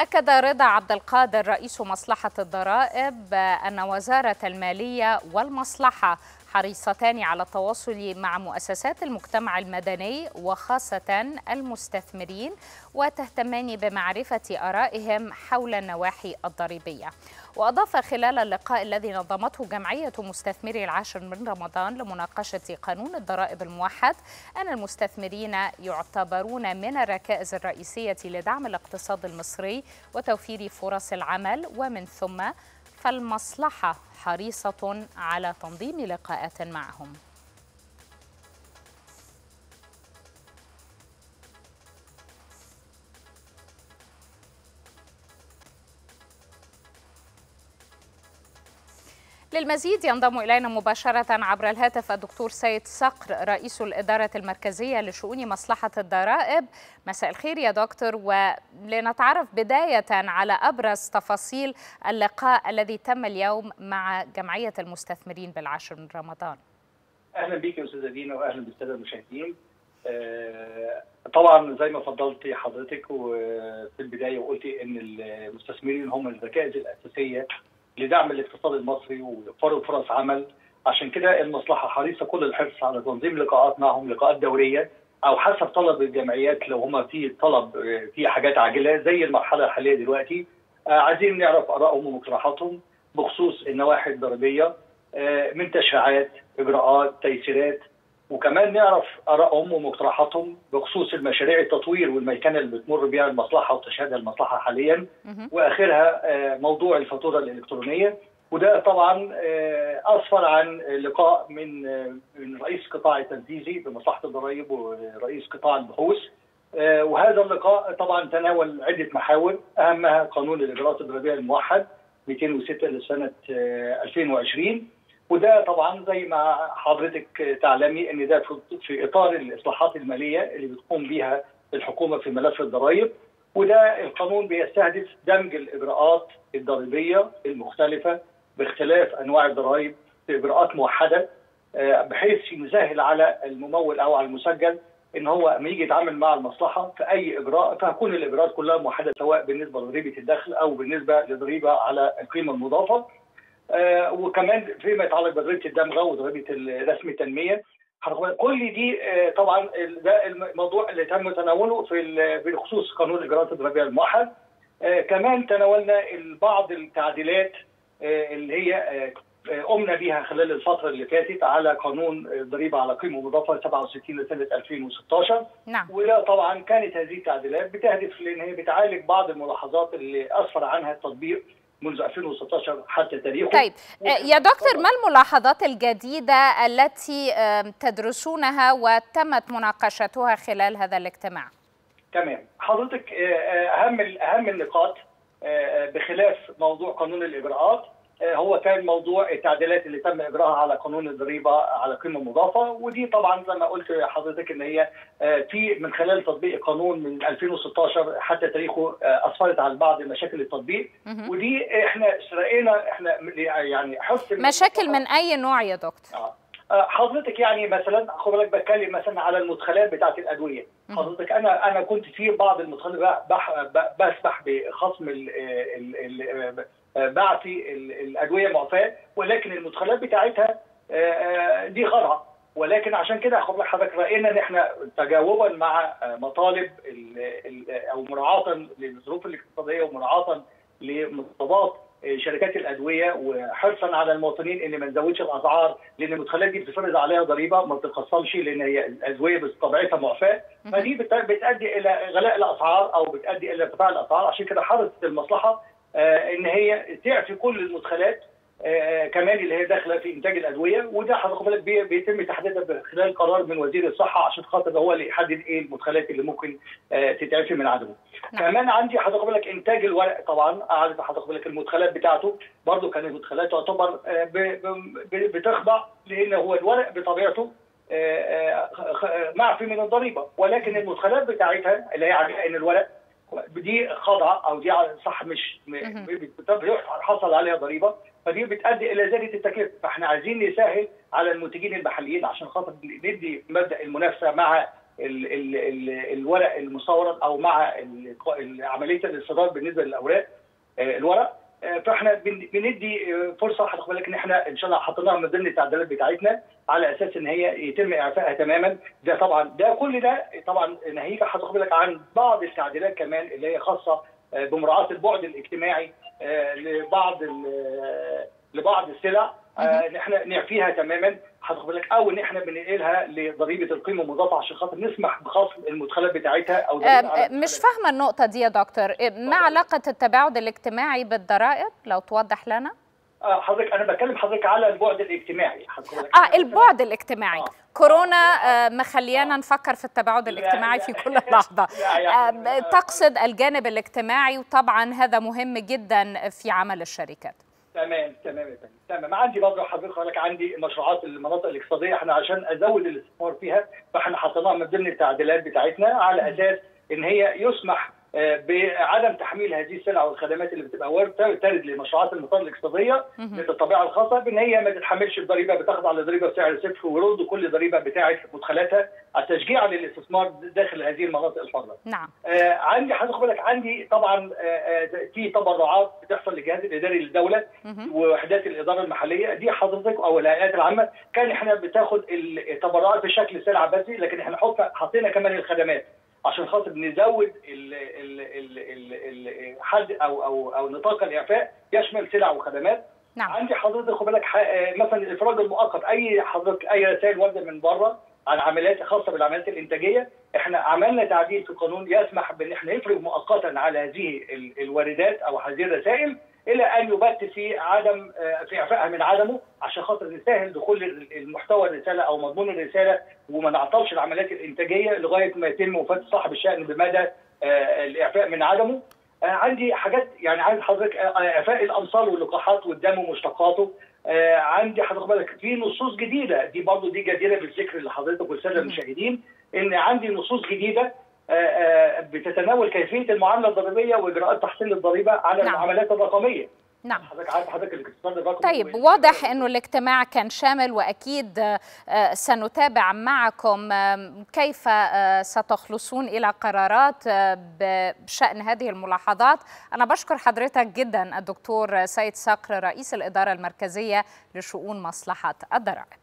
أكد رضا عبدالقادر رئيس مصلحة الضرائب أن وزارة المالية والمصلحة حريصتان على التواصل مع مؤسسات المجتمع المدني وخاصة المستثمرين وتهتمان بمعرفة آرائهم حول النواحي الضريبية. وأضاف خلال اللقاء الذي نظمته جمعية مستثمري العاشر من رمضان لمناقشة قانون الضرائب الموحد أن المستثمرين يعتبرون من الركائز الرئيسية لدعم الاقتصاد المصري وتوفير فرص العمل، ومن ثم فالمصلحة حريصة على تنظيم لقاءات معهم. للمزيد ينضم إلينا مباشرة عبر الهاتف الدكتور سيد صقر رئيس الإدارة المركزية لشؤون مصلحة الضرائب. مساء الخير يا دكتور، ولنتعرف بداية على أبرز تفاصيل اللقاء الذي تم اليوم مع جمعية المستثمرين بالعاشر من رمضان. أهلا بك يا أستاذة دينا وأهلا بالسادة المشاهدين. طبعا زي ما فضلت حضرتك وفي البداية وقلتي أن المستثمرين هم الركائز الأساسية لدعم الاقتصاد المصري ووفروا فرص عمل، عشان كده المصلحه حريصه كل الحرص على تنظيم لقاءات معهم، لقاءات دوريه او حسب طلب الجمعيات لو هم في طلب في حاجات عاجله زي المرحله الحاليه دلوقتي. عايزين نعرف ارائهم ومقترحاتهم بخصوص النواحي الضريبيه من تشريعات، اجراءات، تيسيرات، وكمان نعرف ارائهم ومقترحاتهم بخصوص المشاريع التطوير والميكنه اللي بتمر بها المصلحه وتشهدها المصلحه حاليا، واخرها موضوع الفاتوره الالكترونيه. وده طبعا اسفر عن لقاء من رئيس قطاع التنفيذي بمصلحه الضرائب ورئيس قطاع البحوث. وهذا اللقاء طبعا تناول عده محاور، اهمها قانون الاجراءات الضريبيه الموحد 206 لسنه 2020. وده طبعا زي ما حضرتك تعلمي ان ده في اطار الاصلاحات الماليه اللي بتقوم بيها الحكومه في ملف الضرائب، وده القانون بيستهدف دمج الاجراءات الضريبيه المختلفه باختلاف انواع الضرائب في اجراءات موحده، بحيث يسهل على الممول او على المسجل ان هو اما يجي يتعامل مع المصلحه في اي اجراء فهتكون الاجراءات كلها موحده، سواء بالنسبه لضريبه الدخل او بالنسبه لضريبه على القيمه المضافه. وكمان فيما يتعلق بضريبه الدمغه وضريبه رسم التنميه. كل دي طبعا ده الموضوع اللي تم تناوله بخصوص قانون الاجراءات الضريبيه الموحد. كمان تناولنا بعض التعديلات اللي هي قمنا بيها خلال الفتره اللي فاتت على قانون الضريبه على قيمه مضافه 67 لسنه 2016. نعم. ولا طبعا كانت هذه التعديلات بتهدف لان هي بتعالج بعض الملاحظات اللي اسفر عنها التطبيق منذ 2016 حتى تاريخه. طيب يا دكتور، ما الملاحظات الجديدة التي تدرسونها وتمت مناقشتها خلال هذا الاجتماع؟ تمام حضرتك، أهم النقاط بخلاف موضوع قانون الإجراءات هو كان موضوع التعديلات اللي تم إجراءها على قانون الضريبة على قيمة مضافة، ودي طبعا زي ما قلت لحضرتك إن هي في من خلال تطبيق قانون من 2016 حتى تاريخه أسفرت عن بعض مشاكل التطبيق. ودي احنا يعني حسن مشاكل من أي نوع يا دكتور؟ حضرتك يعني مثلا خد بالك بتكلم مثلا على المدخلات بتاعت الادويه. حضرتك انا كنت في بعض المدخلات بسمح بخصم بعتي الادويه معفاه، ولكن المدخلات بتاعتها دي غرها، ولكن عشان كده خد بالك حضرتك راينا ان احنا تجاوبا مع مطالب او مراعاه للظروف الاقتصاديه ومراعاه لمتطلبات شركات الادويه وحرصا على المواطنين ان ما نزودش الاسعار، لان المدخلات دي بتفرض عليها ضريبه ما بتتخصمش لان هي الادويه بطبيعتها معفاه، فدي بتؤدي الى غلاء الاسعار او بتؤدي الى ارتفاع الاسعار. عشان كده حرصت المصلحه ان هي تعفي كل المدخلات كمان اللي هي داخله في انتاج الادويه، وده حضرتك بالك بيتم تحديدها خلال قرار من وزير الصحه عشان خاطر هو اللي يحدد ايه المدخلات اللي ممكن تتعفي من عدمه. كمان عندي حضرتك بالك انتاج الورق، طبعا عارف حضرتك بالك المدخلات بتاعته برضه كانت مدخلات تعتبر بتخضع، لان هو الورق بطبيعته معفي من الضريبه، ولكن المدخلات بتاعتها اللي هي عن الورق دي خاضعه او دي صح مش حصل عليها ضريبه، فدي بتؤدي الى زياده التكلفه. فاحنا عايزين نسهل على المنتجين المحليين عشان خاطر ندي مبدا المنافسه مع الورق المصورد او مع عمليه الاصدار بالنسبه للاوراق الورق، فاحنا بندي فرصه لحضرتك بالك ان احنا ان شاء الله حطيناها من ضمن التعديلات بتاعتنا على اساس ان هي يتم اعفائها تماما. ده طبعا ده كل ده طبعا ناهيك حضرتك بالك عن بعض التعديلات كمان اللي هي خاصه بمراعاه البعد الاجتماعي لبعض السلع ان احنا نعفيها تماما حضرتك بالك، او ان احنا بننقلها لضريبه القيمه المضافه عشان خاطر نسمح بخصم المدخلات بتاعتها او مش فاهمه النقطه دي يا دكتور. ما علاقه التباعد الاجتماعي بالضرائب لو توضح لنا؟ حضرتك انا بتكلم حضرتك على البعد الاجتماعي حضرتك. البعد الاجتماعي. كورونا مخليانا نفكر في التباعد الاجتماعي في كل لحظه. تقصد الجانب الاجتماعي، وطبعا هذا مهم جدا في عمل الشركات. تمام. عندي برضه حضرتك عندي مشروعات المناطق الاقتصاديه، احنا عشان ازود الاستثمار فيها فاحنا حطيناها من ضمن التعديلات بتاعتنا على اساس ان هي يسمح بعدم تحميل هذه السلع والخدمات اللي بتبقى ترد لمشروعات المناطق الاقتصاديه بالطبيعه الخاصه بان هي ما تتحملش الضريبه، بتخضع لضريبه بسعر صفر ويرد كل ضريبه بتاعه مدخلاتها تشجيعا للاستثمار داخل هذه المناطق الحره. نعم. عندي حضرتك بالك عندي طبعا في تبرعات بتحصل للجهاز الاداري للدوله ووحدات الاداره المحليه دي حضرتك او الهيئات العامه، كان احنا بتاخد التبرعات بشكل سلعه بس، لكن احنا حطينا كمان الخدمات عشان خاطر نزود الحد او نطاق الاعفاء يشمل سلع وخدمات. نعم. عندي حضرتك خد بالك مثلا الافراج المؤقت، اي حضرتك اي رسائل وارده من بره عن عمليات خاصه بالعمليات الانتاجيه، احنا عملنا تعديل في القانون يسمح بان احنا نفرج مؤقتا على هذه الواردات او هذه الرسائل الى ان يبت في عدم في اعفائها من عدمه عشان خاطر نسهل دخول المحتوى الرساله او مضمون الرساله وما نعطلش العمليات الانتاجيه لغايه ما يتم وفاه صاحب الشان بمدى الاعفاء من عدمه. عندي حاجات يعني عايز حضرتك اعفاء الامصال واللقاحات والدم ومشتقاته. عندي حضرتك بالك في نصوص جديده دي برضه دي جديره بالذكر لحضرتك والساده المشاهدين ان عندي نصوص جديده بتتناول كيفيه المعامله الضريبيه واجراءات تحصيل الضريبه على المعاملات الرقميه. نعم. حضرتك الاقتصاد الرقمي. طيب واضح انه الاجتماع كان شامل، واكيد سنتابع معكم كيف ستخلصون الى قرارات بشان هذه الملاحظات. انا بشكر حضرتك جدا الدكتور سيد صقر رئيس الاداره المركزيه لشؤون مصلحه الضرائب.